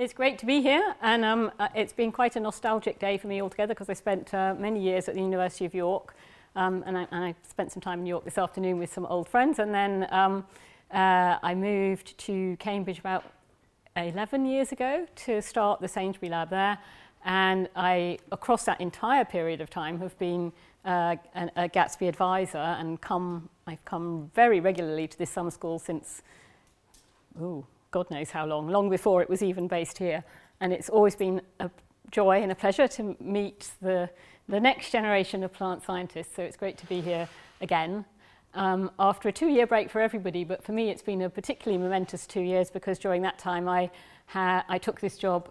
It's great to be here, and it's been quite a nostalgic day for me altogether, because I spent many years at the University of York, and I spent some time in York this afternoon with some old friends, and then I moved to Cambridge about 11 years ago to start the Sainsbury Lab there, and I, across that entire period of time, have been a Gatsby advisor, and I've come very regularly to this summer school since, ooh, God knows how long, before it was even based here. And it's always been a joy and a pleasure to meet the next generation of plant scientists, so it's great to be here again. After a two-year break for everybody, but for me it's been a particularly momentous 2 years, because during that time I took this job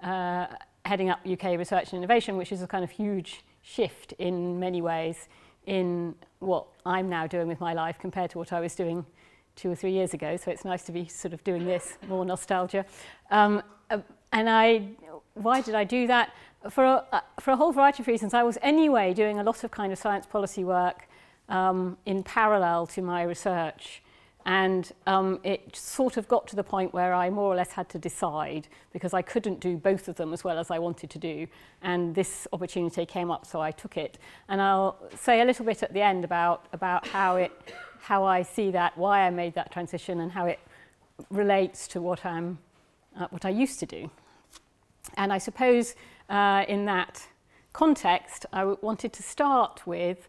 heading up UK Research and Innovation, which is a kind of huge shift in many ways in what I'm now doing with my life compared to what I was doing 2 or 3 years ago, so it's nice to be sort of doing this, more nostalgia. Why did I do that? For a whole variety of reasons. I was anyway doing a lot of kind of science policy work in parallel to my research, and it sort of got to the point where I more or less had to decide, because I couldn't do both of them as well as I wanted to do, and this opportunity came up, so I took it. And I'll say a little bit at the end about how I see that, why I made that transition, and how it relates to what I used to do. And I suppose in that context, I wanted to start with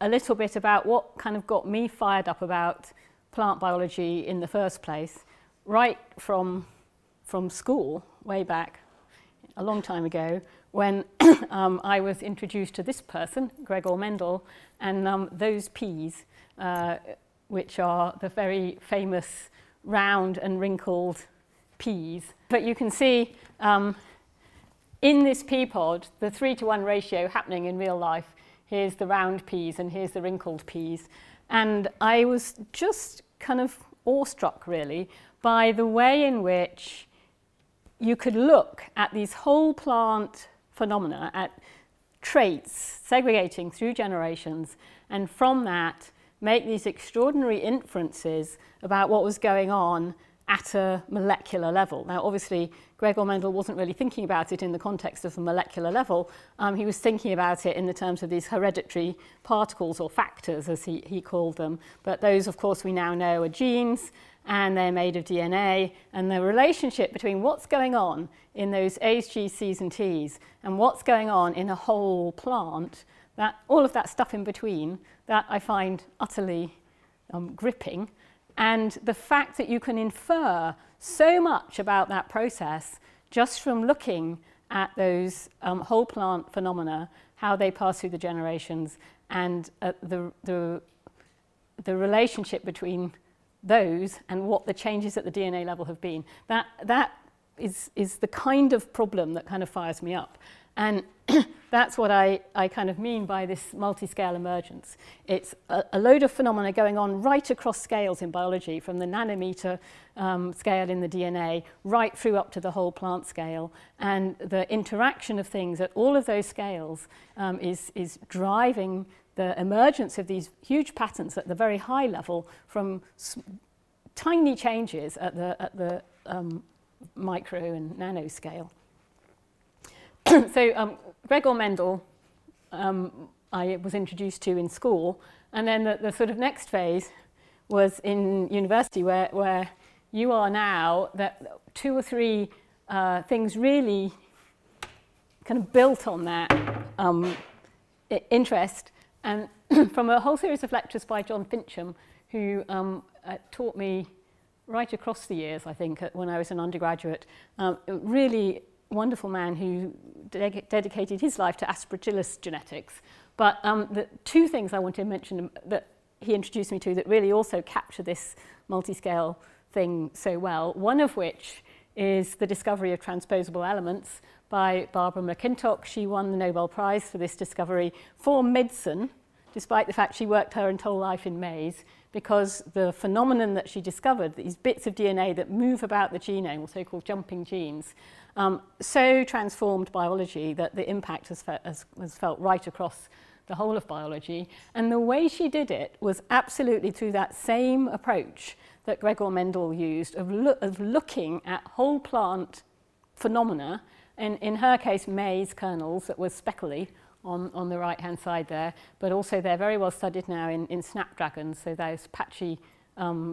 a little bit about what kind of got me fired up about plant biology in the first place, right from school, way back a long time ago, when I was introduced to this person, Gregor Mendel, and those peas, which are the very famous round and wrinkled peas. But you can see in this pea pod, the 3-to-1 ratio happening in real life. Here's the round peas and here's the wrinkled peas. And I was just kind of awestruck, really, by the way in which you could look at these whole plant phenomena, at traits segregating through generations, and from that make these extraordinary inferences about what was going on at a molecular level. Now, obviously, Gregor Mendel wasn't really thinking about it in the context of the molecular level. He was thinking about it in the terms of these hereditary particles, or factors, as he called them. But those, of course, we now know are genes, and they're made of DNA, and the relationship between what's going on in those A's, G's, C's, and T's, and what's going on in a whole plant, that all of that stuff in between, that I find utterly gripping. And the fact that you can infer so much about that process just from looking at those whole plant phenomena, how they pass through the generations, and the relationship between those and what the changes at the DNA level have been. That is the kind of problem that kind of fires me up. And that's what I kind of mean by this multi-scale emergence. It's a load of phenomena going on right across scales in biology, from the nanometer scale in the DNA right through up to the whole plant scale. And the interaction of things at all of those scales is driving the emergence of these huge patterns at the very high level, from tiny changes at the micro and nano scale. So Gregor Mendel I was introduced to in school, and then the sort of next phase was in university, where you are now, that 2 or 3 things really kind of built on that interest, and from a whole series of lectures by John Fincham, who taught me right across the years, I think, when I was an undergraduate. Really wonderful man who dedicated his life to Aspergillus genetics. But the 2 things I want to mention that he introduced me to that really also capture this multi-scale thing so well, one of which is the discovery of transposable elements by Barbara McClintock. She won the Nobel Prize for this discovery for medicine, despite the fact she worked her whole life in maize, because the phenomenon that she discovered, these bits of DNA that move about the genome, so-called jumping genes, so transformed biology that the impact was felt right across the whole of biology. And the way she did it was absolutely through that same approach that Gregor Mendel used of looking at whole plant phenomena, and in her case, maize kernels that were speckly on the right-hand side there, but also they're very well studied now in snapdragons, so those patchy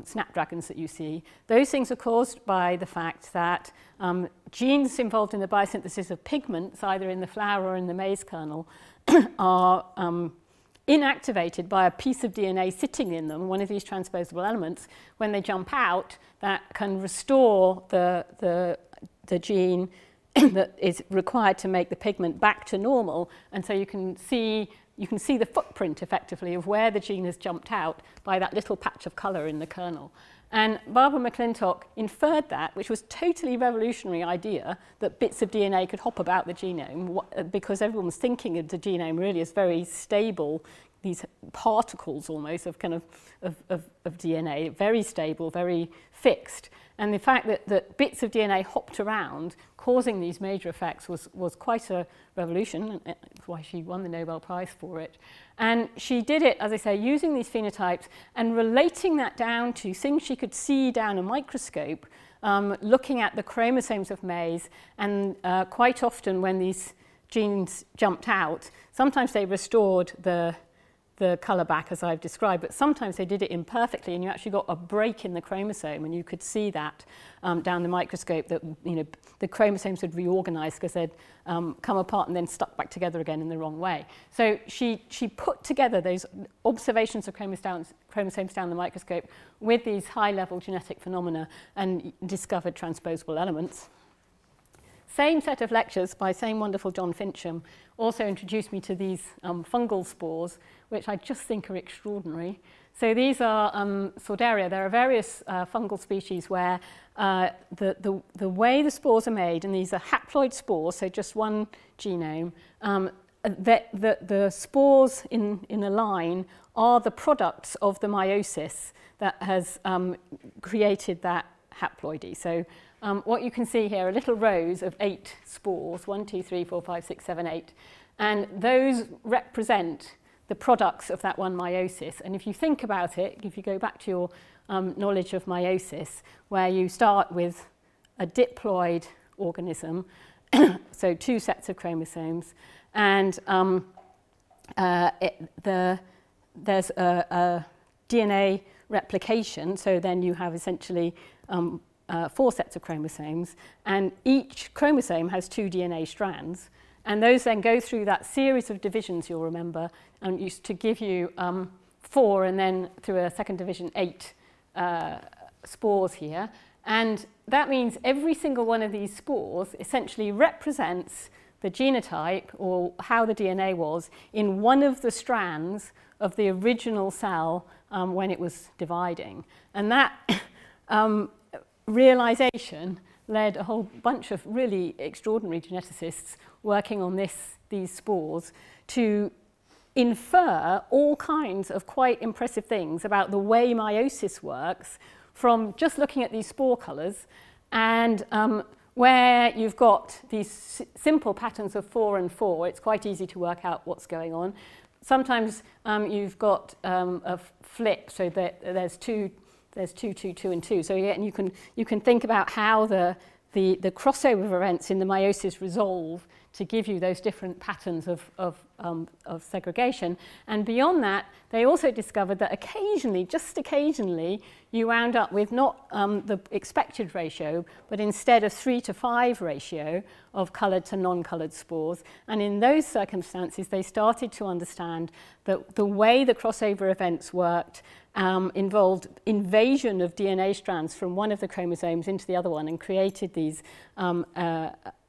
snapdragons that you see. Those things are caused by the fact that genes involved in the biosynthesis of pigments, either in the flower or in the maize kernel, are inactivated by a piece of DNA sitting in them, one of these transposable elements. When they jump out, that can restore the gene that is required to make the pigment back to normal, and so you can see the footprint effectively of where the gene has jumped out by that little patch of colour in the kernel. And Barbara McClintock inferred that, which was totally revolutionary idea, that bits of DNA could hop about the genome, because everyone was thinking of the genome really as very stable, these particles almost of kind of DNA, very stable, very fixed. And the fact that bits of DNA hopped around causing these major effects was quite a revolution. That's why she won the Nobel Prize for it. And she did it, as I say, using these phenotypes and relating that down to things she could see down a microscope, looking at the chromosomes of maize. And quite often when these genes jumped out, sometimes they restored the colour back as I've described, but sometimes they did it imperfectly and you actually got a break in the chromosome, and you could see that down the microscope, that the chromosomes had reorganised because they'd come apart and then stuck back together again in the wrong way. So she put together those observations of chromosomes down the microscope with these high-level genetic phenomena and discovered transposable elements. Same set of lectures by same wonderful John Fincham also introduced me to these fungal spores, which I just think are extraordinary. So these are Sordaria. There are various fungal species where the way the spores are made, and these are haploid spores, so just one genome, the spores in a line are the products of the meiosis that has created that haploidy. So what you can see here are little rows of 8 spores, 1, 2, 3, 4, 5, 6, 7, 8. And those represent the products of that one meiosis. And if you think about it, if you go back to your knowledge of meiosis, where you start with a diploid organism, so 2 sets of chromosomes, and there's a DNA replication, so then you have essentially 4 sets of chromosomes, and each chromosome has 2 DNA strands, and those then go through that series of divisions, you'll remember, and used to give you 4, and then through a second division 8 spores here. And that means every single one of these spores essentially represents the genotype, or how the DNA was, in one of the strands of the original cell when it was dividing. And that realization led a whole bunch of really extraordinary geneticists working on these spores to infer all kinds of quite impressive things about the way meiosis works from just looking at these spore colours, and where you've got these simple patterns of 4 and 4, it's quite easy to work out what's going on. Sometimes you've got a flip, so that there's 2, 2, 2, and 2. So again, you can think about how the crossover of events in the meiosis resolve to give you those different patterns of segregation. And beyond that, they also discovered that occasionally, just occasionally, you wound up with not the expected ratio, but instead a 3-to-5 ratio of coloured to non-coloured spores. And in those circumstances, they started to understand that the way the crossover events worked involved invasion of DNA strands from one of the chromosomes into the other one, and created these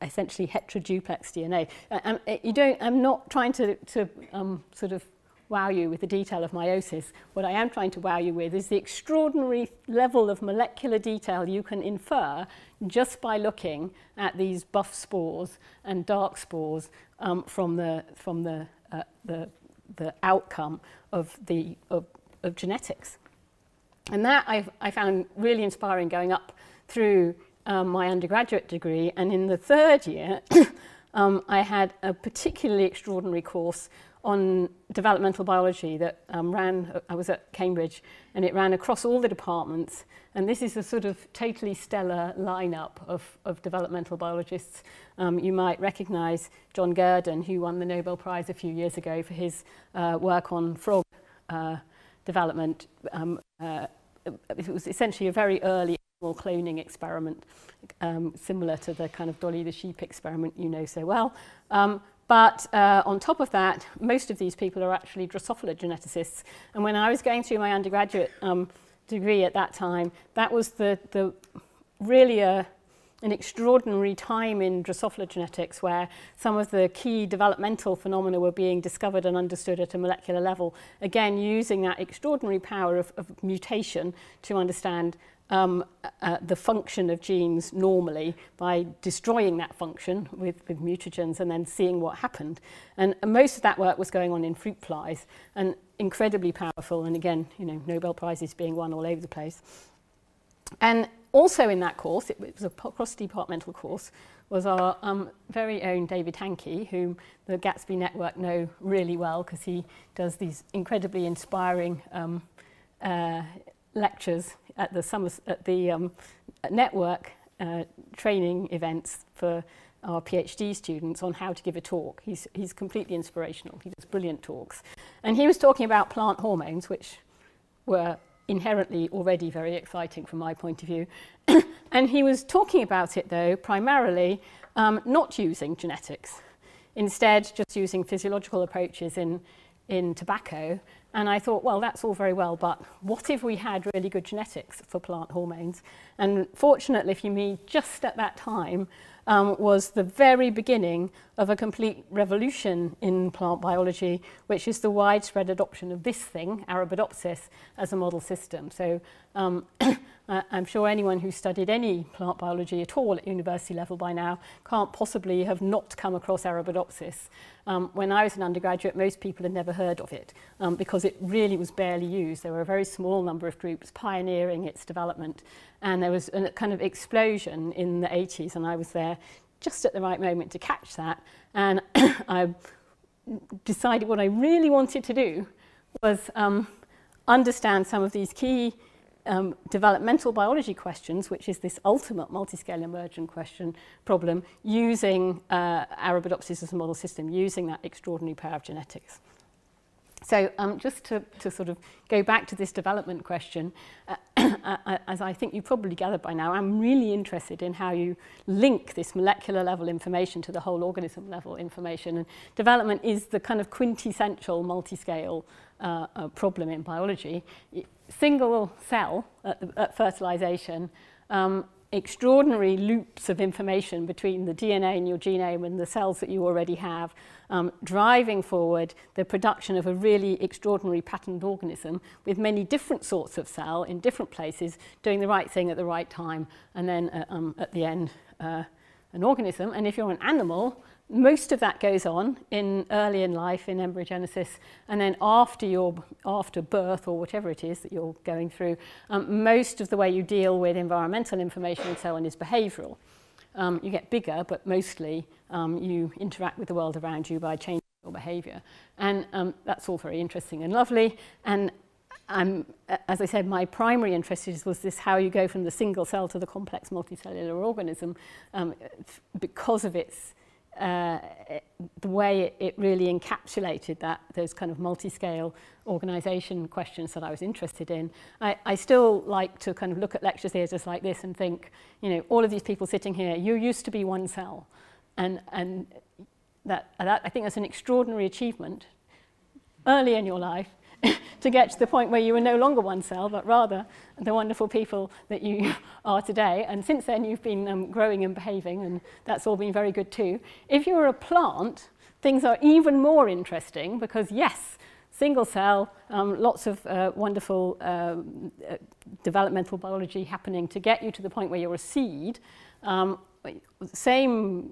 essentially heteroduplex DNA. I'm not trying to sort of wow you with the detail of meiosis. What I am trying to wow you with is the extraordinary level of molecular detail you can infer just by looking at these buff spores and dark spores from the outcome of genetics. And that I found really inspiring going up through my undergraduate degree. And in the 3rd year I had a particularly extraordinary course on developmental biology that ran, I was at Cambridge, and it ran across all the departments. And this is a sort of totally stellar lineup of developmental biologists. You might recognize John Gurdon, who won the Nobel Prize a few years ago for his work on frog development. It was essentially a very early animal cloning experiment, similar to the kind of Dolly the Sheep experiment you know so well. But on top of that, most of these people are actually Drosophila geneticists. And when I was going through my undergraduate degree at that time, that was the really an extraordinary time in Drosophila genetics, where some of the key developmental phenomena were being discovered and understood at a molecular level. Again, using that extraordinary power of mutation to understand the function of genes normally by destroying that function with mutagens and then seeing what happened. And most of that work was going on in fruit flies, and incredibly powerful. And again, you know, Nobel Prizes being won all over the place. And also in that course, it was a cross-departmental course, was our very own David Hankey, whom the Gatsby Network know really well, because he does these incredibly inspiring lectures at the network training events for our PhD students on how to give a talk. He's completely inspirational. He does brilliant talks. And he was talking about plant hormones, which were inherently already very exciting from my point of view. And he was talking about it, though, primarily not using genetics, instead just using physiological approaches in tobacco. And I thought, well, that's all very well, but what if we had really good genetics for plant hormones? And fortunately for me, just at that time, was the very beginning of a complete revolution in plant biology, which is the widespread adoption of this thing, Arabidopsis, as a model system. So I'm sure anyone who studied any plant biology at all at university level by now can't possibly have not come across Arabidopsis. When I was an undergraduate, most people had never heard of it because it really was barely used. There were a very small number of groups pioneering its development. And there was a kind of explosion in the 80s, and I was there just at the right moment to catch that. And I decided what I really wanted to do was understand some of these key developmental biology questions, which is this ultimate multiscale emergent question problem, using Arabidopsis as a model system, using that extraordinary power of genetics. So just to sort of go back to this development question, as I think you probably gathered by now, I'm really interested in how you link this molecular level information to the whole organism level information. And development is the kind of quintessential multiscale problem in biology. Single cell at fertilization, extraordinary loops of information between the DNA in your genome and the cells that you already have, driving forward the production of a really extraordinary patterned organism with many different sorts of cell in different places doing the right thing at the right time, and then at the end an organism. And if you're an animal, most of that goes on in early in life, in embryogenesis, and then after birth or whatever it is that you're going through, most of the way you deal with environmental information and so on is behavioural. You get bigger, but mostly you interact with the world around you by changing your behaviour. And that's all very interesting and lovely. And as I said, my primary interest was this: how you go from the single cell to the complex multicellular organism because of its the way it really encapsulated those kind of multi-scale organisation questions that I was interested in. I still like to kind of look at lecture theatres like this and think, you know, all of these people sitting here, you used to be one cell, and that I think that's an extraordinary achievement early in your life to get to the point where you were no longer one cell, but rather the wonderful people that you are today. And since then, you've been growing and behaving, and that's all been very good too. If you're a plant, things are even more interesting because, yes, single cell, lots of wonderful developmental biology happening to get you to the point where you're a seed. Same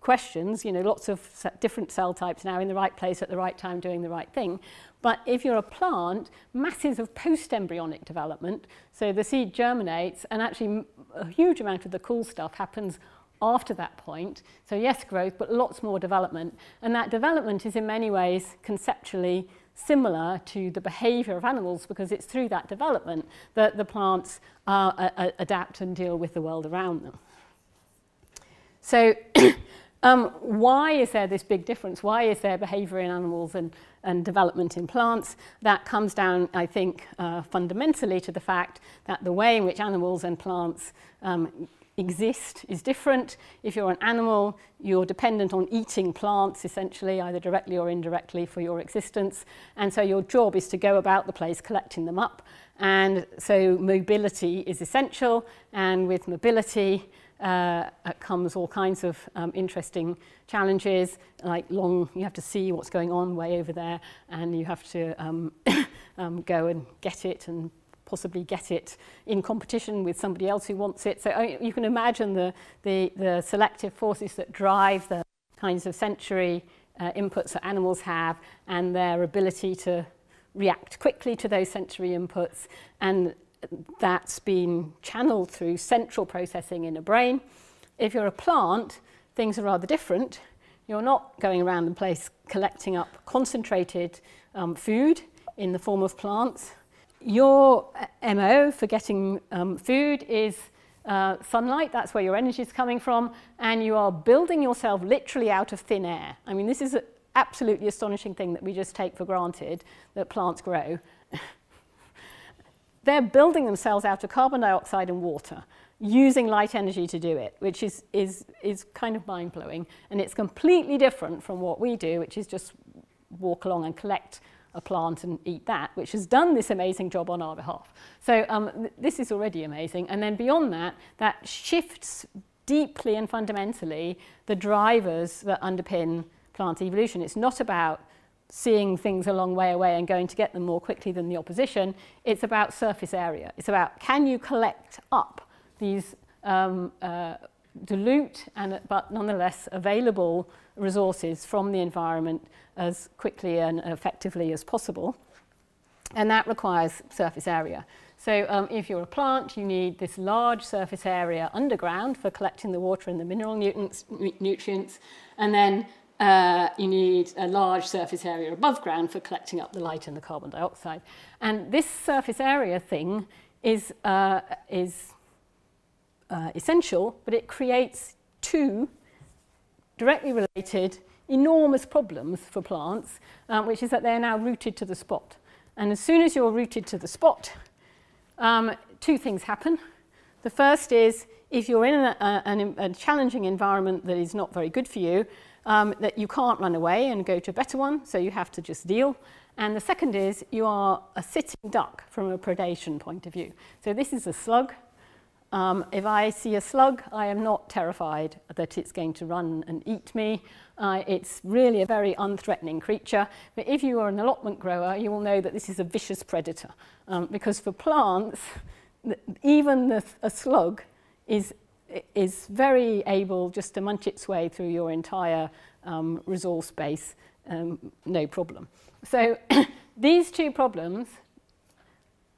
questions, you know, lots of different cell types now in the right place at the right time doing the right thing. But if you're a plant, masses of post-embryonic development. So the seed germinates, and actually a huge amount of the cool stuff happens after that point. So yes, growth, but lots more development. And that development is in many ways conceptually similar to the behaviour of animals, because it's through that development that the plants adapt and deal with the world around them. So why is there this big difference? Why is there behaviour in animals and development in plants? That comes down, I think, fundamentally to the fact that the way in which animals and plants exist is different. If you're an animal, you're dependent on eating plants, essentially, either directly or indirectly, for your existence. And so your job is to go about the place collecting them up. And so mobility is essential. And with mobility comes all kinds of interesting challenges, like you have to see what's going on way over there, and you have to go and get it, and possibly get it in competition with somebody else who wants it. So you can imagine the selective forces that drive the kinds of sensory inputs that animals have, and their ability to react quickly to those sensory inputs. And that's been channeled through central processing in a brain. If you're a plant, things are rather different. You're not going around the place collecting up concentrated food in the form of plants. Your MO for getting food is sunlight. That's where your energy is coming from, and you are building yourself literally out of thin air. I mean, this is an absolutely astonishing thing that we just take for granted, that plants grow. They're building themselves out of carbon dioxide and water, using light energy to do it, which is kind of mind-blowing, and it's completely different from what we do, which is just walk along and collect a plant and eat that, which has done this amazing job on our behalf. So this is already amazing. And then beyond that, that shifts deeply and fundamentally the drivers that underpin plant evolution. It's not about seeing things a long way away and going to get them more quickly than the opposition. It's about surface area. It's about, can you collect up these dilute but nonetheless available resources from the environment as quickly and effectively as possible? And that requires surface area. So if you're a plant, you need this large surface area underground for collecting the water and the mineral nutrients, and then you need a large surface area above ground for collecting up the light and the carbon dioxide. And this surface area thing is essential, but it creates two directly related enormous problems for plants, which is that they're now rooted to the spot. And as soon as you're rooted to the spot, two things happen. The first is, if you're in a challenging environment that is not very good for you, that you can't run away and go to a better one, so you have to just deal. And the second is, you are a sitting duck from a predation point of view. So this is a slug. If I see a slug, I am not terrified that it's going to run and eat me. It's really a very unthreatening creature. But if you are an allotment grower, you will know that this is a vicious predator, because for plants, even a slug is very able just to munch its way through your entire resource base, no problem. So these two problems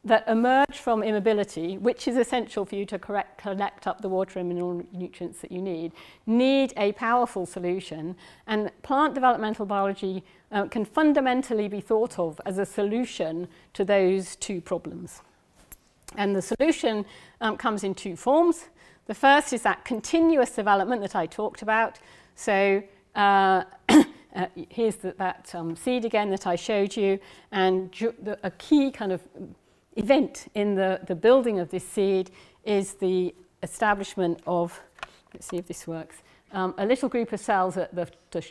that emerge from immobility, which is essential for you to collect up the water and mineral nutrients that you need a powerful solution. And plant developmental biology can fundamentally be thought of as a solution to those two problems. And the solution comes in two forms. The first is that continuous development that I talked about. So here's that seed again that I showed you, and a key kind of event in the building of this seed is the establishment of, let's see if this works, a little group of cells at the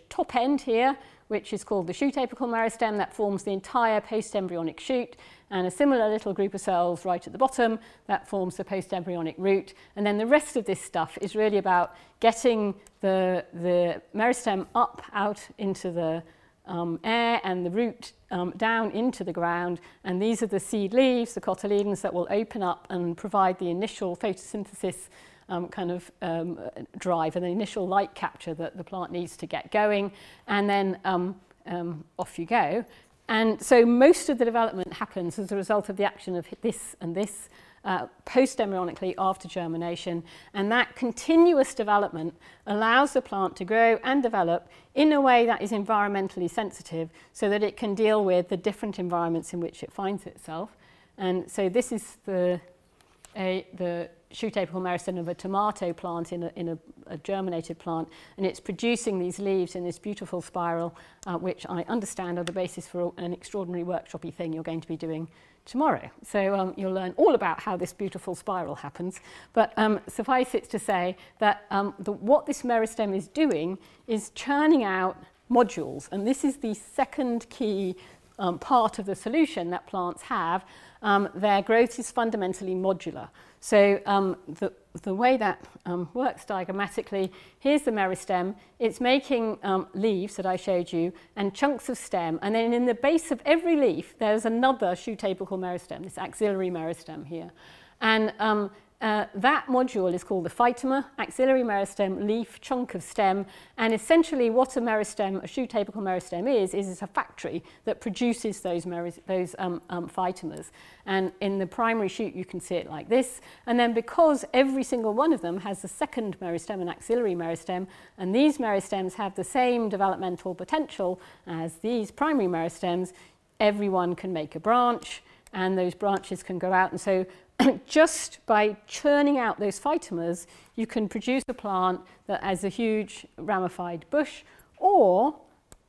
top end here, which is called the shoot apical meristem, that forms the entire post-embryonic shoot, and a similar little group of cells right at the bottom that forms the post-embryonic root. And then the rest of this stuff is really about getting the meristem up out into the air and the root down into the ground. And these are the seed leaves, the cotyledons, that will open up and provide the initial photosynthesis kind of drive and the initial light capture that the plant needs to get going. And then off you go. And so most of the development happens as a result of the action of this and this post-embryonically after germination, and that continuous development allows the plant to grow and develop in a way that is environmentally sensitive so that it can deal with the different environments in which it finds itself. And so this is the shoot apical meristem of a tomato plant in a germinated plant, and it's producing these leaves in this beautiful spiral, which I understand are the basis for an extraordinary workshop-y thing you're going to be doing tomorrow. So you'll learn all about how this beautiful spiral happens, but suffice it to say that what this meristem is doing is churning out modules, and this is the second key part of the solution that plants have. Their growth is fundamentally modular. So the way that works diagrammatically, here's the meristem. It's making leaves that I showed you and chunks of stem. And then in the base of every leaf, there's another shoot apical meristem, this axillary meristem here. And that module is called the phytoma, axillary meristem, leaf, chunk of stem. And essentially what a meristem, a shoot apical meristem is a factory that produces those phytomas. And in the primary shoot, you can see it like this. And then because every single one of them has the second meristem, an axillary meristem, and these meristems have the same developmental potential as these primary meristems, everyone can make a branch, and those branches can go out. And so just by churning out those phytomas, you can produce a plant that has a huge ramified bush, or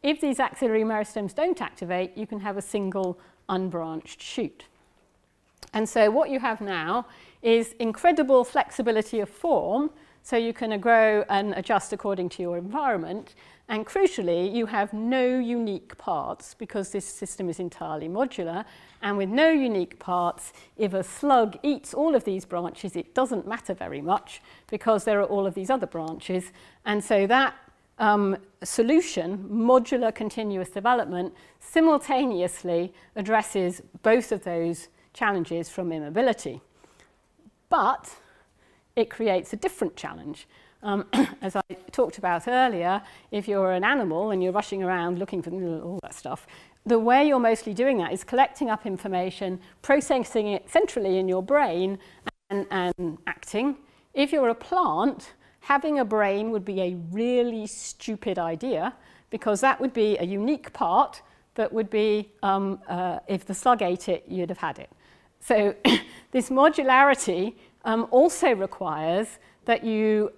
if these axillary meristems don't activate, you can have a single unbranched shoot. And so what you have now is incredible flexibility of form, so you can grow and adjust according to your environment, and crucially, you have no unique parts because this system is entirely modular. And with no unique parts, if a slug eats all of these branches, it doesn't matter very much because there are all of these other branches. And so that solution, modular continuous development, simultaneously addresses both of those challenges from immobility. But it creates a different challenge. As I talked about earlier, if you're an animal and you're rushing around looking for all that stuff, the way you're mostly doing that is collecting up information, processing it centrally in your brain, and acting. If you're a plant, having a brain would be a really stupid idea, because that would be a unique part that would be, if the slug ate it, you'd have had it. So this modularity also requires that you,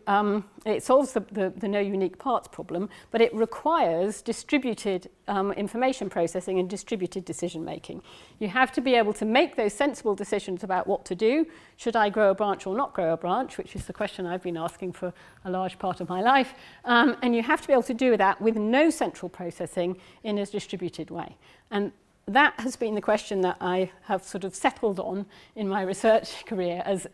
it solves the no unique parts problem, but it requires distributed information processing and distributed decision making. You have to be able to make those sensible decisions about what to do. Should I grow a branch or not grow a branch, which is the question I've been asking for a large part of my life. And you have to be able to do that with no central processing in a distributed way. And that has been the question that I have sort of settled on in my research career as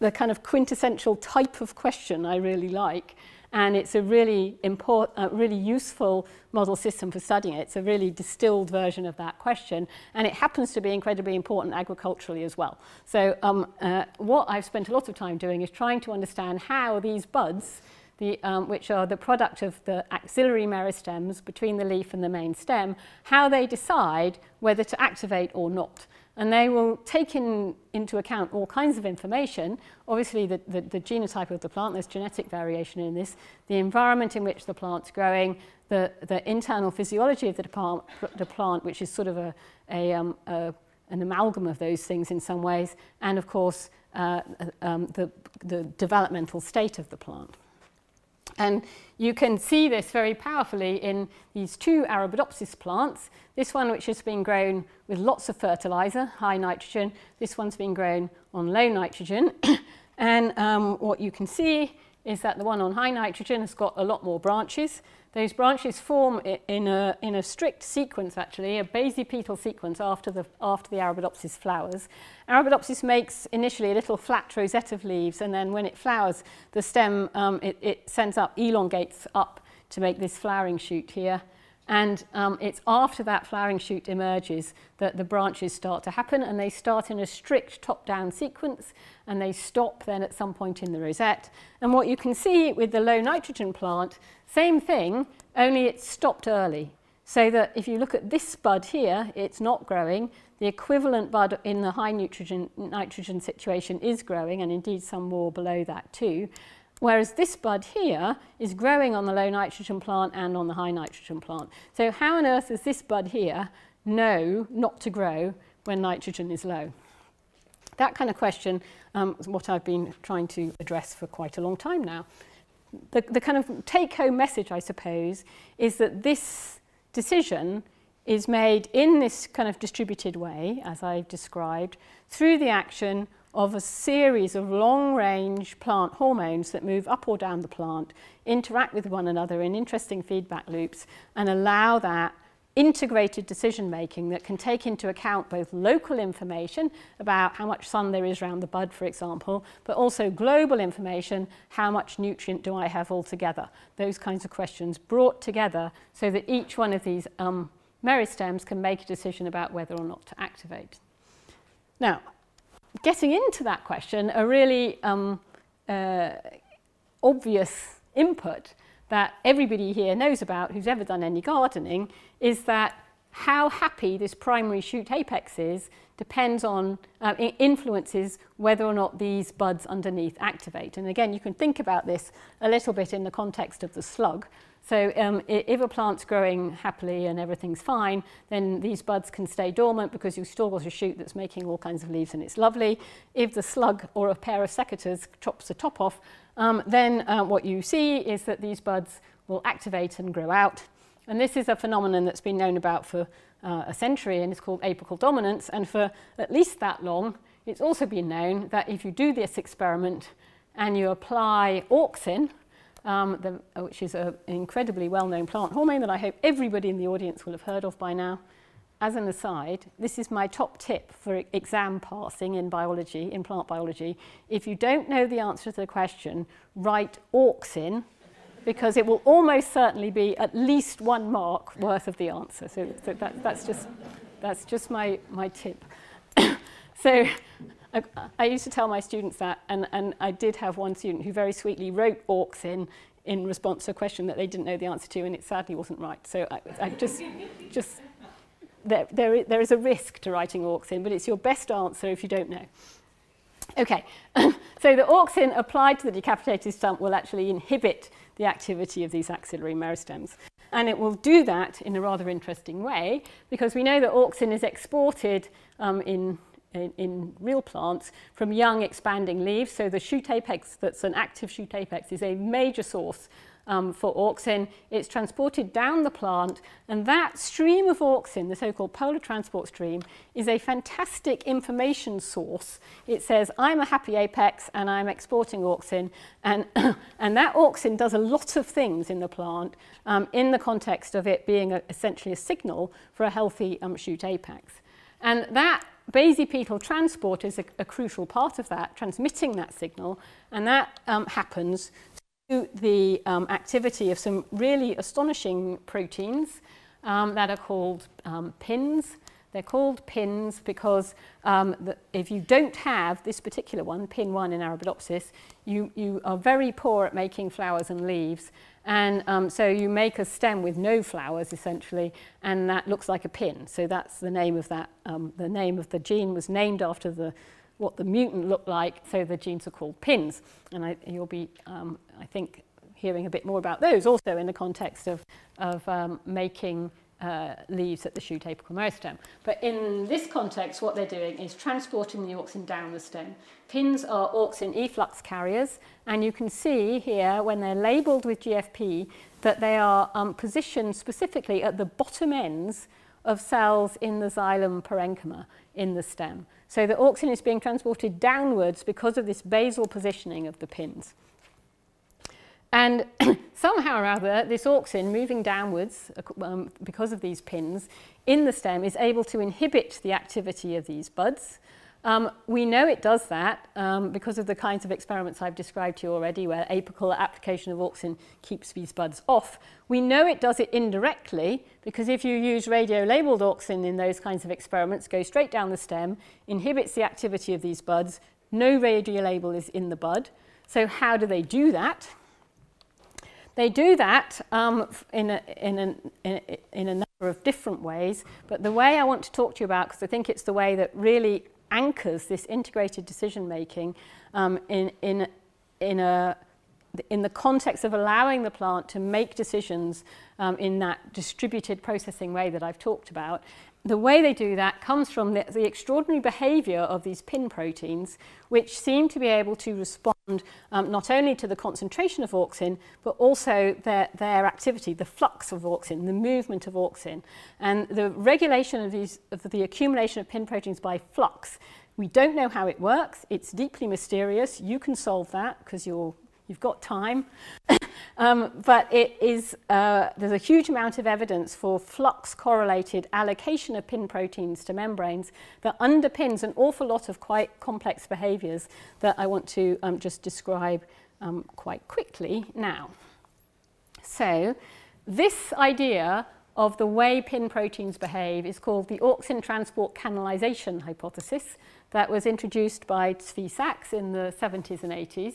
the kind of quintessential type of question I really like, and it's a really important, really useful model system for studying it. It's a really distilled version of that question, and it happens to be incredibly important agriculturally as well. So what I've spent a lot of time doing is trying to understand how these buds, which are the product of the axillary meristems between the leaf and the main stem, how they decide whether to activate or not. And they will take into account all kinds of information, obviously the genotype of the plant, there's genetic variation in this, the environment in which the plant's growing, the internal physiology of the plant, which is sort of an amalgam of those things in some ways, and of course the developmental state of the plant. And you can see this very powerfully in these two Arabidopsis plants. This one, which has been grown with lots of fertilizer, high nitrogen. This one's been grown on low nitrogen. And what you can see is that the one on high nitrogen has got a lot more branches. Those branches form in a strict sequence, actually, a basipetal sequence after the Arabidopsis flowers. Arabidopsis makes initially a little flat rosette of leaves, and then when it flowers, the stem, it sends up, elongates up to make this flowering shoot here. And it's after that flowering shoot emerges that the branches start to happen, and they start in a strict top-down sequence, and they stop then at some point in the rosette. And what you can see with the low nitrogen plant, same thing, only it's stopped early. So that if you look at this bud here, it's not growing. The equivalent bud in the high nitrogen situation is growing, and indeed some more below that too. Whereas this bud here is growing on the low nitrogen plant and on the high nitrogen plant. So how on earth does this bud here know not to grow when nitrogen is low? That kind of question is what I've been trying to address for quite a long time now. The kind of take-home message, I suppose, is that this decision is made in this kind of distributed way, as I've described, through the action of a series of long-range plant hormones that move up or down the plant, interact with one another in interesting feedback loops, and allow that integrated decision-making that can take into account both local information about how much sun there is around the bud, for example, but also global information, how much nutrient do I have altogether? Those kinds of questions brought together so that each one of these meristems can make a decision about whether or not to activate. Now, getting into that question, a really obvious input that everybody here knows about who's ever done any gardening is that how happy this primary shoot apex is depends on, influences whether or not these buds underneath activate. And again, you can think about this a little bit in the context of the slug. So if a plant's growing happily and everything's fine, then these buds can stay dormant because you've still got a shoot that's making all kinds of leaves and it's lovely. If the slug or a pair of secateurs chops the top off, then what you see is that these buds will activate and grow out. And this is a phenomenon that's been known about for a century, and it's called apical dominance. And for at least that long, it's also been known that if you do this experiment and you apply auxin, which is an incredibly well-known plant hormone that I hope everybody in the audience will have heard of by now. As an aside, this is my top tip for exam passing in biology, in plant biology. If you don't know the answer to the question, write auxin, because it will almost certainly be at least 1 mark worth of the answer. So that's just my tip. So I used to tell my students that, and I did have one student who very sweetly wrote auxin in response to a question that they didn't know the answer to, and it sadly wasn't right. So I just there is a risk to writing auxin, but it's your best answer if you don't know. Okay, so the auxin applied to the decapitated stump will actually inhibit the activity of these axillary meristems. And it will do that in a rather interesting way, because we know that auxin is exported in real plants from young expanding leaves. So the shoot apex that's an active shoot apex is a major source for auxin. It's transported down the plant, and that stream of auxin, the so-called polar transport stream, is a fantastic information source. It says, I'm a happy apex and I'm exporting auxin, and that auxin does a lot of things in the plant in the context of it being essentially a signal for a healthy shoot apex. And that basipetal transport is a crucial part of that, transmitting that signal, and that happens through the activity of some really astonishing proteins that are called PINs. They're called PINs because if you don't have this particular one, PIN 1 in Arabidopsis, you are very poor at making flowers and leaves. And so you make a stem with no flowers, essentially, and that looks like a pin. So that's the name of that. The name of the gene was named after what the mutant looked like, so the genes are called PINs. And you'll be, I think, hearing a bit more about those also in the context of making leaves at the shoot apical meristem. But in this context, what they're doing is transporting the auxin down the stem. PINs are auxin efflux carriers, and you can see here when they're labelled with GFP that they are positioned specifically at the bottom ends of cells in the xylem parenchyma in the stem. So the auxin is being transported downwards because of this basal positioning of the PINs. And somehow or other, this auxin moving downwards because of these PINs in the stem is able to inhibit the activity of these buds. We know it does that because of the kinds of experiments I've described to you already, where apical application of auxin keeps these buds off. We know it does it indirectly because if you use radio-labeled auxin in those kinds of experiments, go straight down the stem, inhibits the activity of these buds, no radio label is in the bud. So how do they do that? They do that in another of different ways, but the way I want to talk to you about, because I think it's the way that really anchors this integrated decision making in the context of allowing the plant to make decisions in that distributed processing way that I've talked about. The way they do that comes from the extraordinary behaviour of these PIN proteins, which seem to be able to respond not only to the concentration of auxin, but also their activity, the flux of auxin, the movement of auxin. And the regulation of the accumulation of PIN proteins by flux, we don't know how it works. It's deeply mysterious. You can solve that because you've got time. But it is, there's a huge amount of evidence for flux-correlated allocation of PIN proteins to membranes that underpins an awful lot of quite complex behaviours that I want to just describe quite quickly now. So this idea of the way PIN proteins behave is called the auxin transport canalization hypothesis that was introduced by Tzvi Sachs in the 70s and 80s.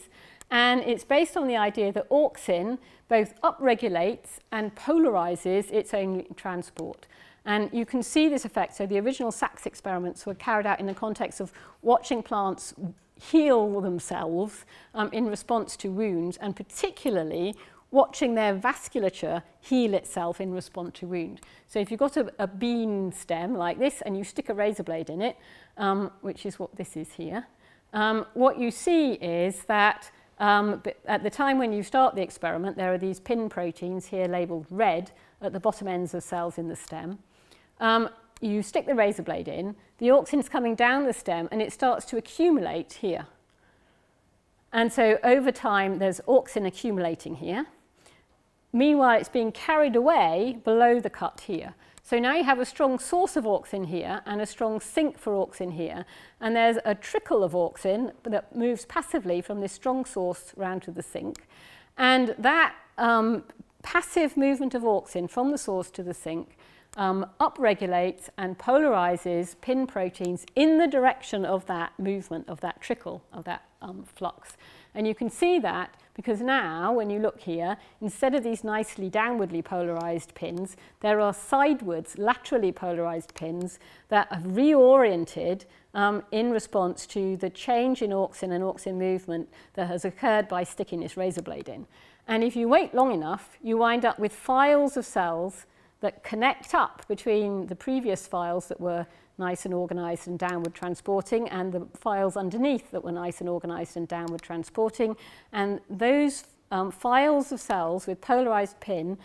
And it's based on the idea that auxin both upregulates and polarizes its own transport. And you can see this effect. So the original Sachs experiments were carried out in the context of watching plants heal themselves in response to wounds, and particularly watching their vasculature heal itself in response to wound. So if you've got a bean stem like this and you stick a razor blade in it, which is what this is here, what you see is that at the time when you start the experiment, there are these PIN proteins here labelled red at the bottom ends of cells in the stem. You stick the razor blade in, the auxin's coming down the stem and it starts to accumulate here. And so over time, there's auxin accumulating here. Meanwhile, it's being carried away below the cut here. So now you have a strong source of auxin here and a strong sink for auxin here. And there's a trickle of auxin that moves passively from this strong source round to the sink. And that passive movement of auxin from the source to the sink upregulates and polarizes PIN proteins in the direction of that movement, of that trickle, of that flux. And you can see that because now, when you look here, instead of these nicely downwardly polarized pins, there are sidewards, laterally polarized pins that have reoriented in response to the change in auxin and auxin movement that has occurred by sticking this razor blade in. And if you wait long enough, you wind up with files of cells that connect up between the previous files that were nice and organised and downward transporting, and the files underneath that were nice and organised and downward transporting. And those files of cells with polarised PIN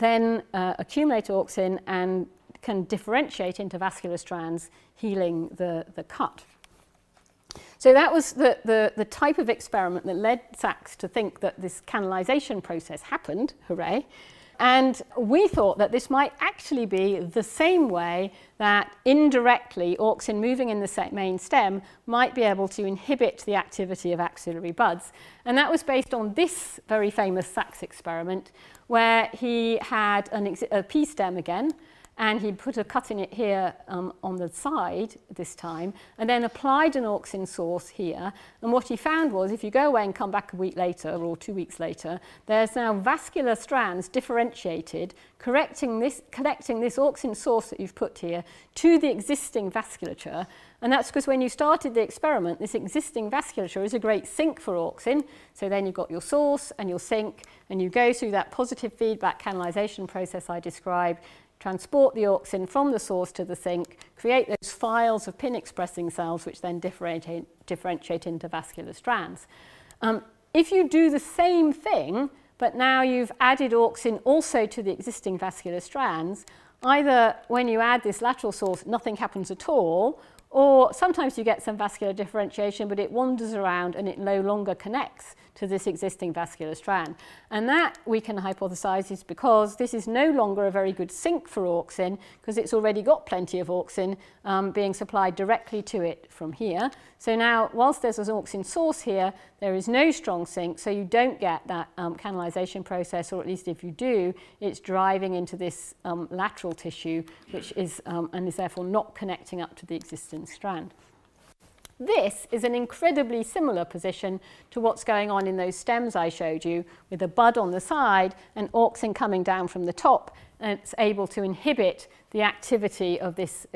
then accumulate auxin and can differentiate into vascular strands, healing the cut. So that was the type of experiment that led Sachs to think that this canalization process happened, hooray. And we thought that this might actually be the same way that indirectly auxin moving in the main stem might be able to inhibit the activity of axillary buds. And that was based on this very famous Sachs experiment, where he had a pea stem again, and he put a cut in it here on the side this time, and then applied an auxin source here. And what he found was, if you go away and come back a week later or 2 weeks later, there's now vascular strands differentiated, connecting this auxin source that you've put here to the existing vasculature. And that's because when you started the experiment, this existing vasculature is a great sink for auxin. So then you've got your source and your sink, and you go through that positive feedback canalization process I described, transport the auxin from the source to the sink, create those files of PIN-expressing cells which then differentiate into vascular strands. If you do the same thing, but now you've added auxin also to the existing vascular strands, either when you add this lateral source, nothing happens at all, or sometimes you get some vascular differentiation, but it wanders around and it no longer connects to this existing vascular strand. And that, we can hypothesize, is because this is no longer a very good sink for auxin, because it's already got plenty of auxin being supplied directly to it from here. So now, whilst there's an auxin source here, there is no strong sink, so you don't get that canalization process, or at least if you do, it's driving into this lateral tissue, which is, and is therefore not connecting up to the existing strand. This is an incredibly similar position to what's going on in those stems I showed you, with a bud on the side and auxin coming down from the top and it's able to inhibit the activity of this,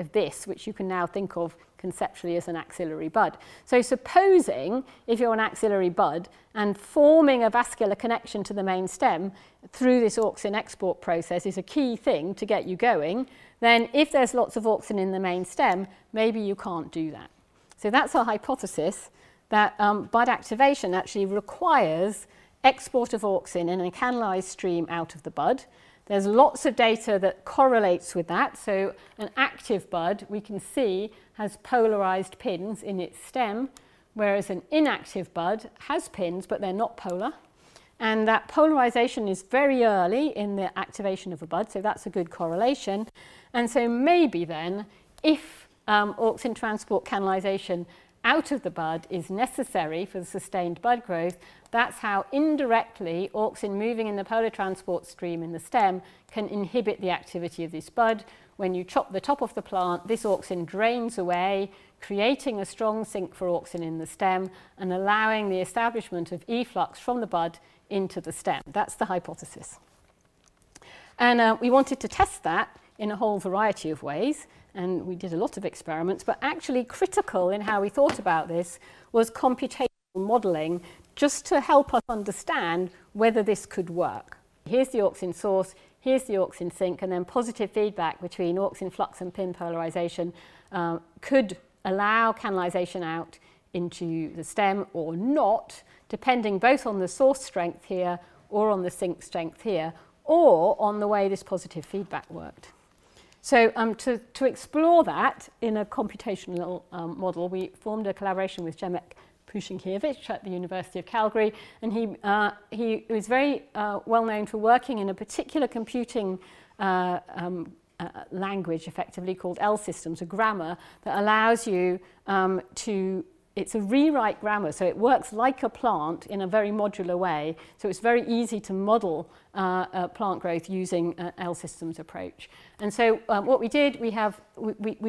which you can now think of conceptually as an axillary bud. So supposing if you're an axillary bud and forming a vascular connection to the main stem through this auxin export process is a key thing to get you going, then if there's lots of auxin in the main stem, maybe you can't do that. So that's our hypothesis, that bud activation actually requires export of auxin in a canalized stream out of the bud. There's lots of data that correlates with that. So an active bud, we can see, has polarized pins in its stem, whereas an inactive bud has pins, but they're not polar. And that polarization is very early in the activation of a bud, so that's a good correlation. And so maybe then, if auxin transport canalization out of the bud is necessary for the sustained bud growth, that's how indirectly auxin moving in the polar transport stream in the stem can inhibit the activity of this bud. When you chop the top of the plant, this auxin drains away, creating a strong sink for auxin in the stem and allowing the establishment of efflux from the bud into the stem. That's the hypothesis. And we wanted to test that in a whole variety of ways, and we did a lot of experiments, but actually critical in how we thought about this was computational modelling, just to help us understand whether this could work. Here's the auxin source, here's the auxin sink, and then positive feedback between auxin flux and pin polarization could allow canalization out into the stem or not, depending both on the source strength here or on the sink strength here, or on the way this positive feedback worked. So to explore that in a computational model, we formed a collaboration with Przemyslaw Prusinkiewicz at the University of Calgary, and he was very well known for working in a particular computing language, effectively called L-Systems, a grammar that allows you it's a rewrite grammar, so it works like a plant in a very modular way. So it's very easy to model plant growth using an L-systems approach. And so what we did, we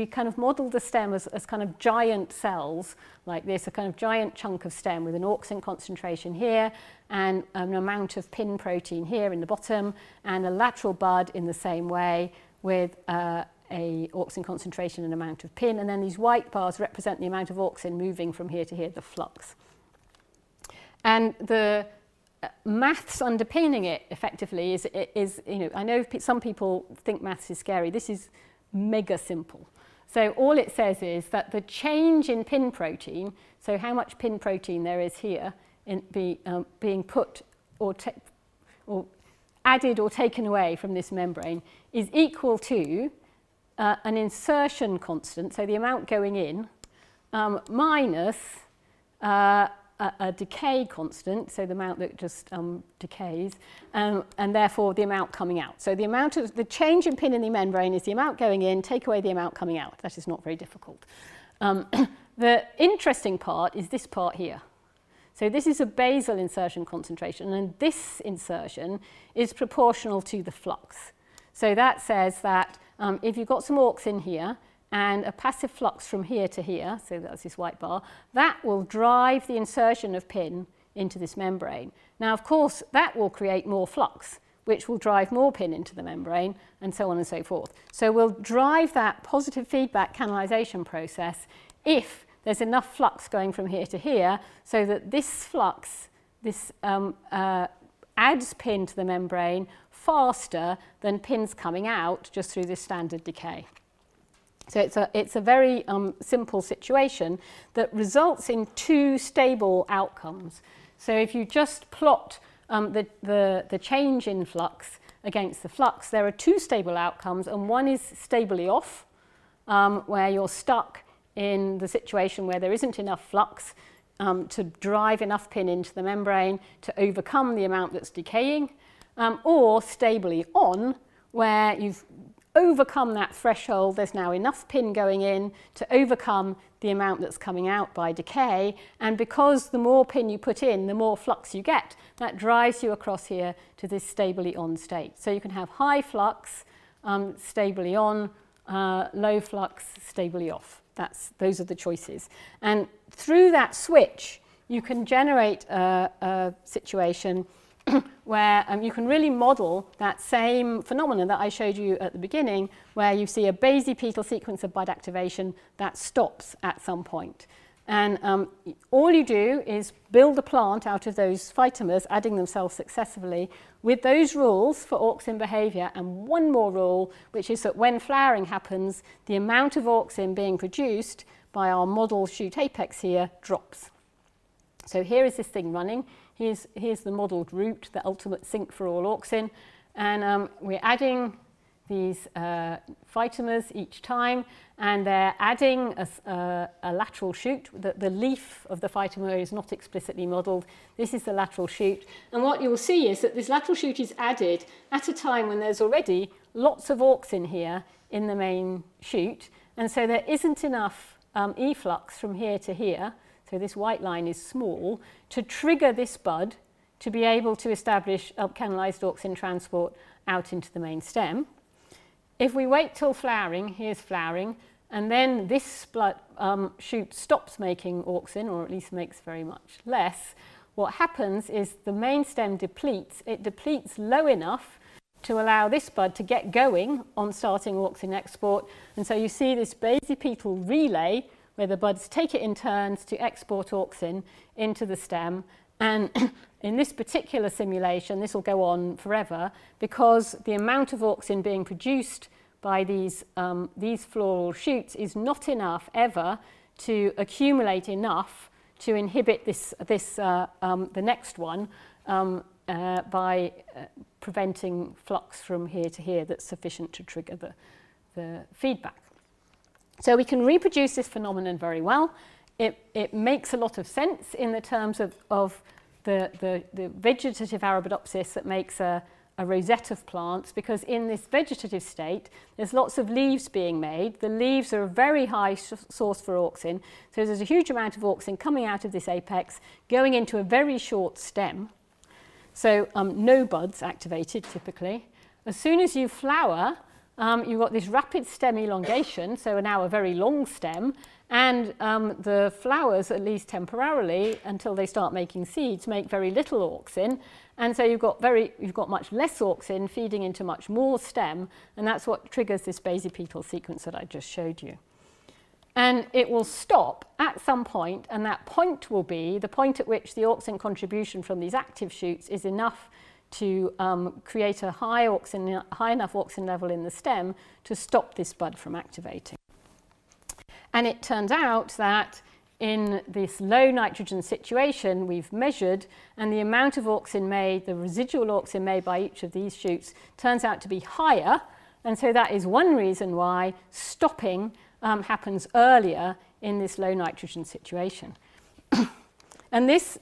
kind of modeled the stem as kind of giant cells like this, a kind of giant chunk of stem with an auxin concentration here and an amount of pin protein here in the bottom and a lateral bud in the same way with a auxin concentration and amount of pin, and then these white bars represent the amount of auxin moving from here to here, the flux. And the maths underpinning it effectively is, you know, I know some people think maths is scary. This is mega simple. So all it says is that the change in pin protein, so how much pin protein there is here in being put or added or taken away from this membrane, is equal to an insertion constant, so the amount going in, minus a decay constant, so the amount that just decays, and therefore the amount coming out. So the amount of the change in pin in the membrane is the amount going in, take away the amount coming out. That is not very difficult. The interesting part is this part here. So this is a basal insertion concentration, and this insertion is proportional to the flux. So that says that if you've got some auxin here and a passive flux from here to here, so that's this white bar, that will drive the insertion of pin into this membrane. Now, of course, that will create more flux, which will drive more pin into the membrane, and so on and so forth. So we'll drive that positive feedback canalization process if there's enough flux going from here to here, so that this flux, this adds pin to the membrane faster than pins coming out just through this standard decay. So it's a very simple situation that results in two stable outcomes. So if you just plot the change in flux against the flux, there are two stable outcomes, and one is stably off, where you're stuck in the situation where there isn't enough flux to drive enough pin into the membrane to overcome the amount that's decaying, or stably on, where you've overcome that threshold, there's now enough pin going in to overcome the amount that's coming out by decay, and because the more pin you put in, the more flux you get, that drives you across here to this stably on state. So you can have high flux, stably on, low flux, stably off. Those are the choices. And through that switch, you can generate a situation where you can really model that same phenomenon that I showed you at the beginning, where you see a basipetal sequence of bud activation that stops at some point. And all you do is build a plant out of those phytomers, adding themselves successively, with those rules for auxin behaviour, and one more rule, which is that when flowering happens, the amount of auxin being produced by our model shoot apex here drops. So here is this thing running. Here's the modelled root, the ultimate sink for all auxin. And we're adding these phytomers each time, and they're adding a lateral shoot. The leaf of the phytomer is not explicitly modelled. This is the lateral shoot. And what you'll see is that this lateral shoot is added at a time when there's already lots of auxin here in the main shoot. And so there isn't enough efflux from here to here. So this white line is small, to trigger this bud to be able to establish up-canalised auxin transport out into the main stem. If we wait till flowering, here's flowering, and then this shoot stops making auxin, or at least makes very much less, what happens is the main stem depletes. It depletes low enough to allow this bud to get going on starting auxin export. And so you see this basipetal relay where the buds take it in turns to export auxin into the stem. And in this particular simulation, this will go on forever, because the amount of auxin being produced by these floral shoots is not enough ever to accumulate enough to inhibit the next one by preventing flux from here to here that's sufficient to trigger the feedback. So we can reproduce this phenomenon very well. It makes a lot of sense in the terms of the vegetative Arabidopsis that makes a rosette of plants, because in this vegetative state, there's lots of leaves being made. The leaves are a very high source for auxin. So there's a huge amount of auxin coming out of this apex, going into a very short stem. So no buds activated, typically. As soon as you flower, you've got this rapid stem elongation, so now a very long stem, and the flowers, at least temporarily, until they start making seeds, make very little auxin, and so you've got much less auxin feeding into much more stem, and that's what triggers this basipetal sequence that I just showed you. And it will stop at some point, and that point will be the point at which the auxin contribution from these active shoots is enough to create a high enough auxin level in the stem to stop this bud from activating. And it turns out that in this low nitrogen situation, we've measured, and the amount of auxin made, the residual auxin made by each of these shoots, turns out to be higher. And so that is one reason why stopping happens earlier in this low nitrogen situation. And this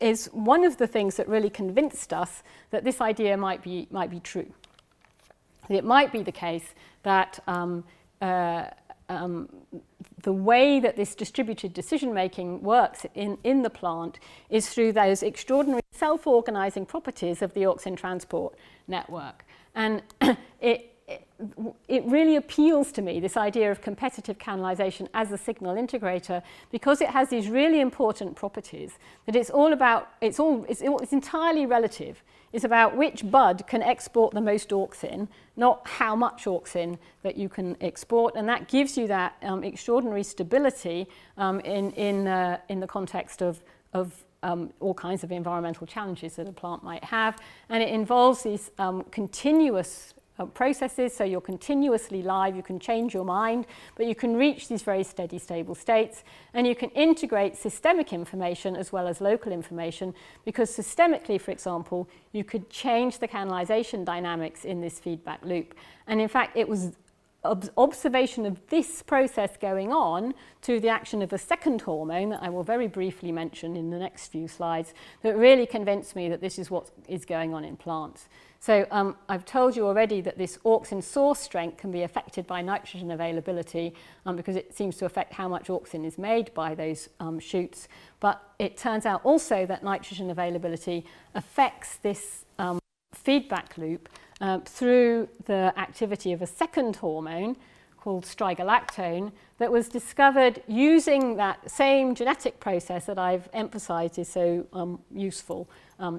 is one of the things that really convinced us that this idea might be true. It might be the case that the way that this distributed decision-making works in the plant is through those extraordinary self-organizing properties of the auxin transport network. And it really appeals to me, this idea of competitive canalisation as a signal integrator, because it has these really important properties that it's entirely relative. It's about which bud can export the most auxin, not how much auxin that you can export, and that gives you that extraordinary stability in the context of all kinds of environmental challenges that a plant might have, and it involves these continuous processes, so you're continuously live, you can change your mind, but you can reach these very steady, stable states, and you can integrate systemic information as well as local information, because systemically, for example, you could change the canalisation dynamics in this feedback loop. And in fact, it was observation of this process going on through the action of a second hormone that I will very briefly mention in the next few slides that really convinced me that this is what is going on in plants. So I've told you already that this auxin source strength can be affected by nitrogen availability because it seems to affect how much auxin is made by those shoots. But it turns out also that nitrogen availability affects this feedback loop through the activity of a second hormone called strigalactone that was discovered using that same genetic process that I've emphasized is so useful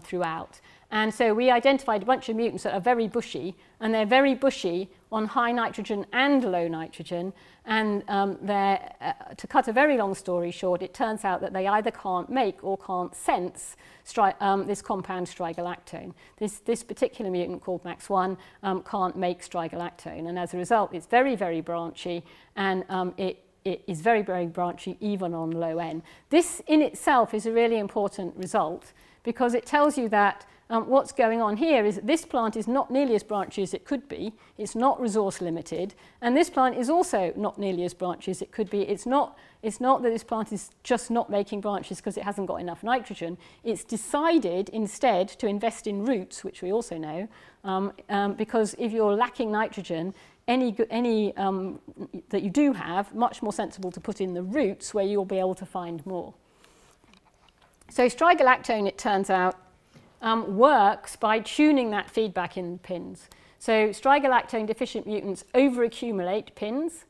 throughout. And so we identified a bunch of mutants that are very bushy, and they're very bushy on high nitrogen and low nitrogen, and to cut a very long story short, it turns out that they either can't make or can't sense this compound strigalactone. This particular mutant called MAX1 can't make strigalactone, and as a result it's very, very branchy, and it is very, very branchy even on low N. This in itself is a really important result because it tells you that what's going on here is that this plant is not nearly as branchy as it could be, it's not resource limited, and this plant is also not nearly as branchy as it could be. It's not that this plant is just not making branches because it hasn't got enough nitrogen, it's decided instead to invest in roots, which we also know, because if you're lacking nitrogen, any that you do have, much more sensible to put in the roots where you'll be able to find more. So strigalactone, it turns out, works by tuning that feedback in PINs. So strigalactone deficient mutants overaccumulate PINs.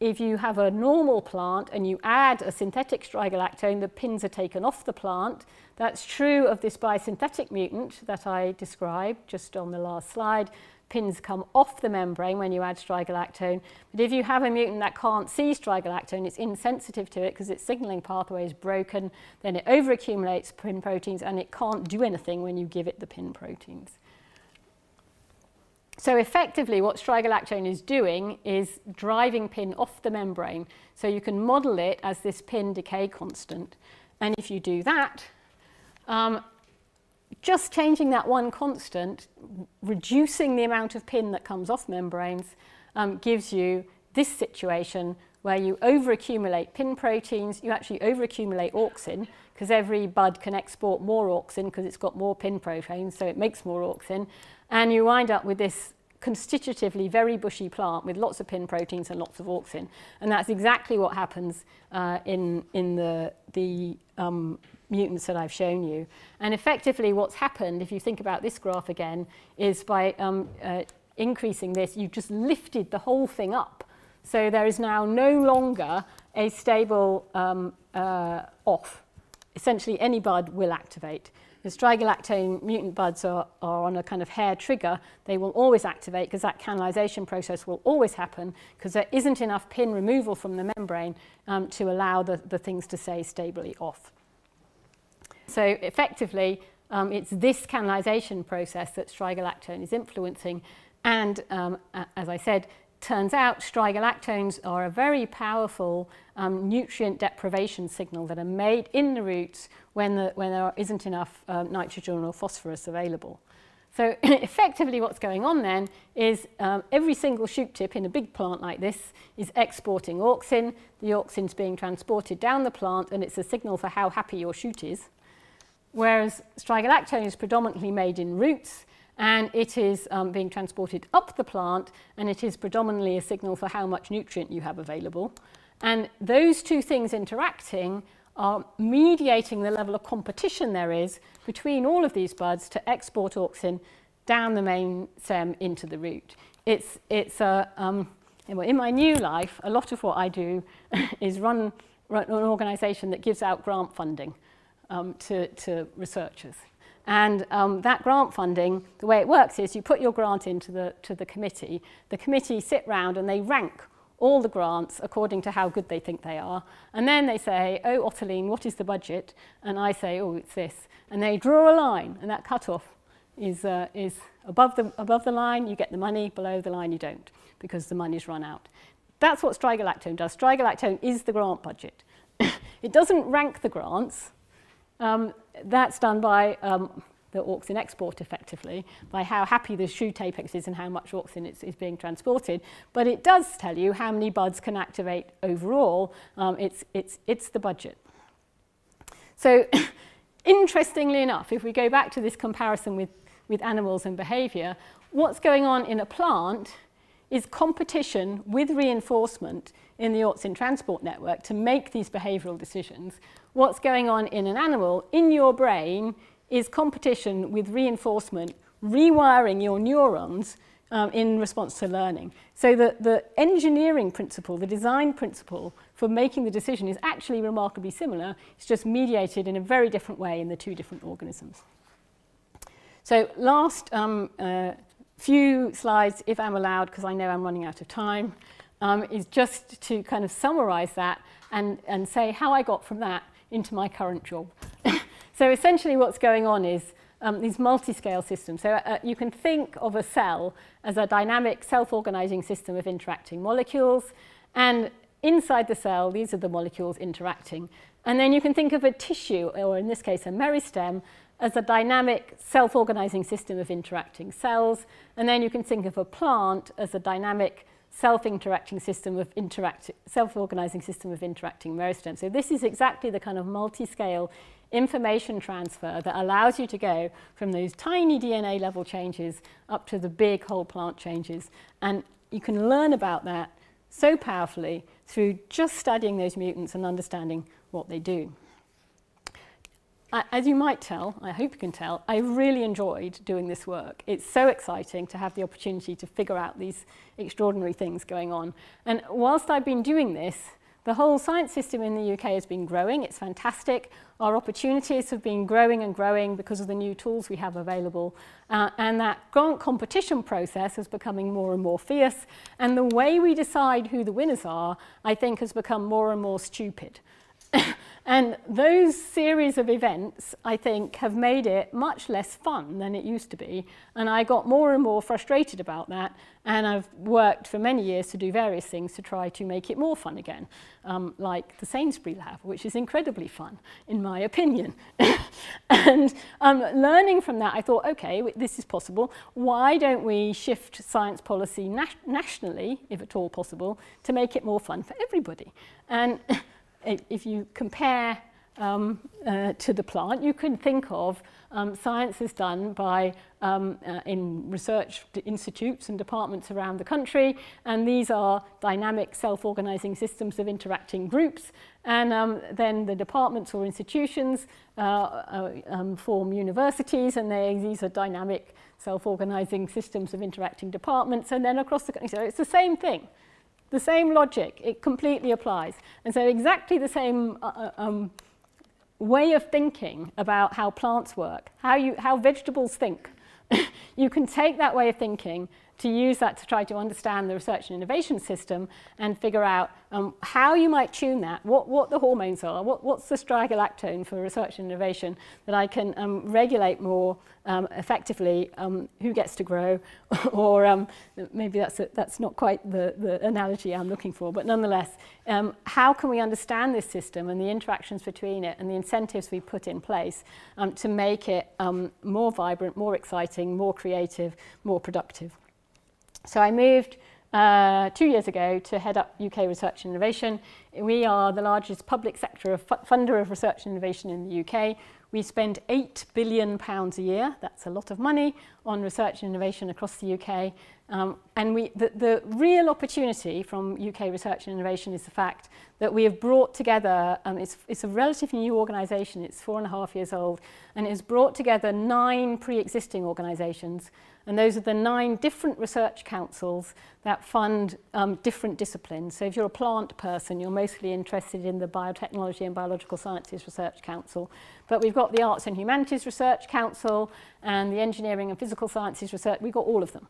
If you have a normal plant and you add a synthetic strigalactone, the PINs are taken off the plant. That's true of this biosynthetic mutant that I described just on the last slide. PINs come off the membrane when you add strigalactone, but if you have a mutant that can't see strigalactone, it's insensitive to it because its signaling pathway is broken, then it overaccumulates PIN proteins and it can't do anything when you give it the PIN proteins. So effectively what strigalactone is doing is driving PIN off the membrane, so you can model it as this PIN decay constant, and if you do that, just changing that one constant, reducing the amount of PIN that comes off membranes, gives you this situation where you overaccumulate PIN proteins. You actually overaccumulate auxin because every bud can export more auxin because it's got more PIN proteins, so it makes more auxin, and you wind up with this constitutively very bushy plant with lots of PIN proteins and lots of auxin, and that's exactly what happens in the mutants that I've shown you. And effectively what's happened, if you think about this graph again, is by increasing this, you've just lifted the whole thing up. So there is now no longer a stable off. Essentially any bud will activate. The strigalactone mutant buds are on a kind of hair trigger. They will always activate because that canalization process will always happen because there isn't enough PIN removal from the membrane to allow the things to stay stably off. So effectively, it's this canalization process that strigalactone is influencing, and as I said, turns out strigalactones are a very powerful nutrient deprivation signal that are made in the roots when there isn't enough nitrogen or phosphorus available. So effectively what's going on then is every single shoot tip in a big plant like this is exporting auxin. The auxin's being transported down the plant, and it's a signal for how happy your shoot is. Whereas strigalactone is predominantly made in roots, and it is being transported up the plant, and it is predominantly a signal for how much nutrient you have available. And those two things interacting are mediating the level of competition there is between all of these buds to export auxin down the main stem into the root. In my new life, a lot of what I do is run an organisation that gives out grant funding to researchers. And that grant funding, the way it works is you put your grant into the committee. The committee sit round and they rank all the grants according to how good they think they are. And then they say, oh, Ottoline, what is the budget? And I say, oh, it's this. And they draw a line, and that cut-off is above the line, you get the money, below the line you don't, because the money's run out. That's what strigalactone does. Strigalactone is the grant budget. It doesn't rank the grants. That's done by the auxin export, effectively, by how happy the shoot apex is and how much auxin is being transported. But it does tell you how many buds can activate overall. It's the budget. So interestingly enough, if we go back to this comparison with animals and behaviour, what's going on in a plant is competition with reinforcement in the auxin transport network to make these behavioural decisions. What's going on in an animal, in your brain, is competition with reinforcement, rewiring your neurons in response to learning. So the engineering principle, the design principle for making the decision is actually remarkably similar. It's just mediated in a very different way in the two different organisms. So last few slides, if I'm allowed, because I know I'm running out of time, is just to kind of summarize that and say how I got from that into my current job. So essentially what's going on is these multi-scale systems. So you can think of a cell as a dynamic, self-organizing system of interacting molecules. And inside the cell, these are the molecules interacting. And then you can think of a tissue, or in this case, a meristem, as a dynamic, self-organizing system of interacting cells. And then you can think of a plant as a dynamic, self-interacting system of self-organizing system of interacting meristems. So this is exactly the kind of multi-scale information transfer that allows you to go from those tiny DNA level changes up to the big whole plant changes. And you can learn about that so powerfully through just studying those mutants and understanding what they do. As you might tell, I hope you can tell, I really enjoyed doing this work. It's so exciting to have the opportunity to figure out these extraordinary things going on. And whilst I've been doing this, the whole science system in the UK has been growing. It's fantastic. Our opportunities have been growing and growing because of the new tools we have available. And that grant competition process is becoming more and more fierce. And the way we decide who the winners are, I think, has become more and more stupid. And those series of events, I think, have made it much less fun than it used to be. And I got more and more frustrated about that. And I've worked for many years to do various things to try to make it more fun again, like the Sainsbury Lab, which is incredibly fun, in my opinion. And learning from that, I thought, OK, this is possible. Why don't we shift science policy nationally, if at all possible, to make it more fun for everybody? And if you compare to the plant, you can think of science is done by in research institutes and departments around the country, and these are dynamic self-organizing systems of interacting groups, and then the departments or institutions form universities, and these are dynamic self-organizing systems of interacting departments, and then across the country. So it's the same thing. The same logic, it completely applies. And so exactly the same way of thinking about how plants work, how vegetables think. You can take that way of thinking to use that to try to understand the research and innovation system and figure out how you might tune that, what the hormones are, what's the strigolactone for research and innovation that I can regulate more effectively, who gets to grow, or maybe that's not quite the analogy I'm looking for, but nonetheless, how can we understand this system and the interactions between it and the incentives we put in place to make it more vibrant, more exciting, more creative, more productive? So I moved 2 years ago to head up UK Research and Innovation. We are the largest public sector funder of research and innovation in the UK. We spend £8 billion a year, that's a lot of money, on research and innovation across the UK. And the real opportunity from UK Research and Innovation is the fact that we have brought together, it's a relatively new organisation, it's 4.5 years old, and it has brought together 9 pre-existing organisations. And those are the 9 different research councils that fund different disciplines. So if you're a plant person, you're mostly interested in the Biotechnology and Biological Sciences Research Council. But we've got the Arts and Humanities Research Council and the Engineering and Physical Sciences Research. We've got all of them.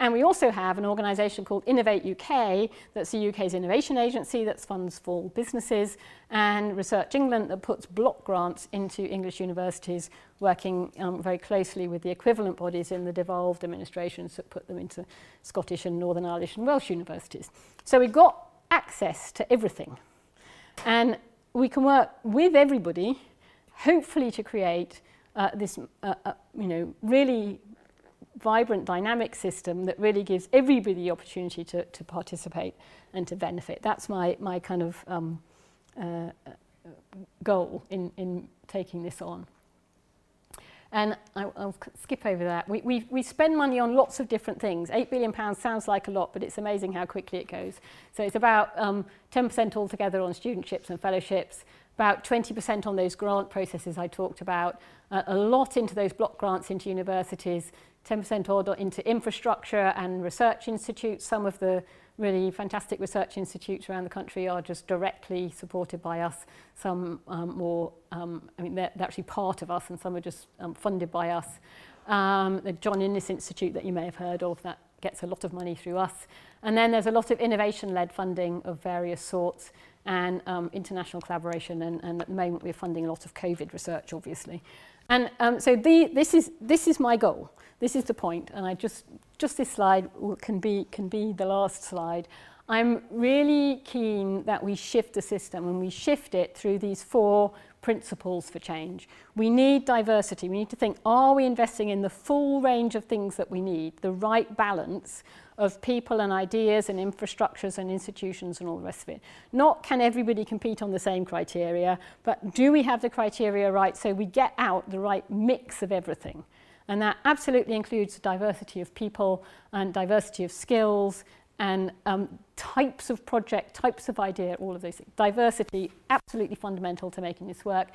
And we also have an organisation called Innovate UK, that's the UK's innovation agency that funds for businesses, and Research England that puts block grants into English universities, working very closely with the equivalent bodies in the devolved administrations that put them into Scottish and Northern Irish and Welsh universities. So we've got access to everything. And we can work with everybody, hopefully to create this really vibrant dynamic system that really gives everybody the opportunity to participate and to benefit. That's my kind of goal in taking this on. And I'll skip over that. We spend money on lots of different things. £8 billion sounds like a lot, but it's amazing how quickly it goes. So it's about 10% altogether on studentships and fellowships, about 20% on those grant processes I talked about, a lot into those block grants into universities, 10% odd into infrastructure and research institutes. Some of the really fantastic research institutes around the country are just directly supported by us. Some more, I mean, they're actually part of us, and some are just funded by us. The John Innes Institute that you may have heard of, that gets a lot of money through us. And then there's a lot of innovation-led funding of various sorts and international collaboration, and at the moment we're funding a lot of COVID research, obviously. And so this is my goal. This is the point, and I just this slide can be the last slide. I'm really keen that we shift the system, and we shift it through these four principles for change. We need diversity. We need to think, are we investing in the full range of things that we need, the right balance of people and ideas and infrastructures and institutions and all the rest of it? Not can everybody compete on the same criteria, but do we have the criteria right so we get out the right mix of everything? And that absolutely includes diversity of people and diversity of skills and types of project, types of idea, all of those things. Diversity, absolutely fundamental to making this work.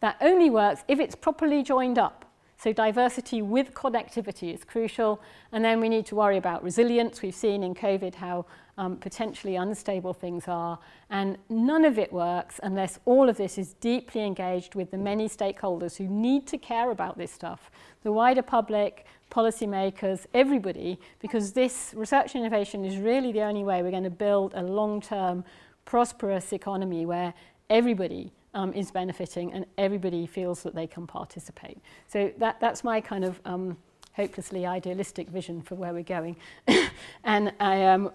That only works if it's properly joined up. So diversity with connectivity is crucial. And then we need to worry about resilience. We've seen in COVID how potentially unstable things are. And none of it works unless all of this is deeply engaged with the many stakeholders who need to care about this stuff. The wider public, policymakers, everybody, because this research innovation is really the only way we're going to build a long-term, prosperous economy where everybody is benefiting and everybody feels that they can participate. So that's my kind of hopelessly idealistic vision for where we're going. And I am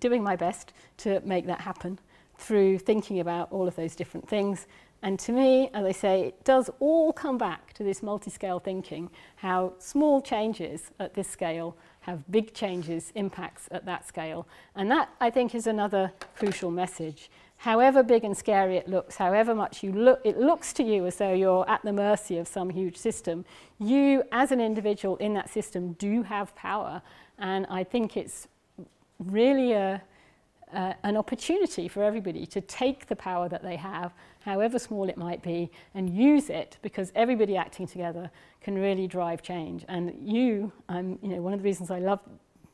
doing my best to make that happen through thinking about all of those different things. And to me, as I say, it does all come back to this multi-scale thinking, how small changes at this scale have big changes, impacts at that scale. And that, I think, is another crucial message. However big and scary it looks, however much it looks to you as though you're at the mercy of some huge system, you as an individual in that system do have power. And I think it's really an opportunity for everybody to take the power that they have, however small it might be, and use it, because everybody acting together can really drive change. And you know, one of the reasons I love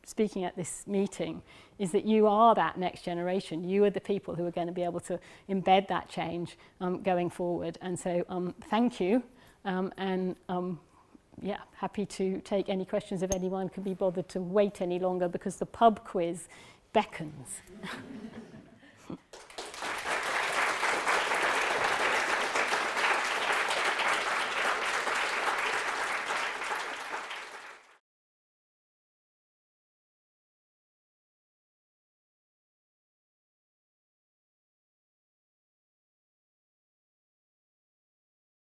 speaking at this meeting is that you are that next generation. You are the people who are going to be able to embed that change going forward. And so thank you. Yeah, happy to take any questions if anyone can be bothered to wait any longer, because the pub quiz beckons.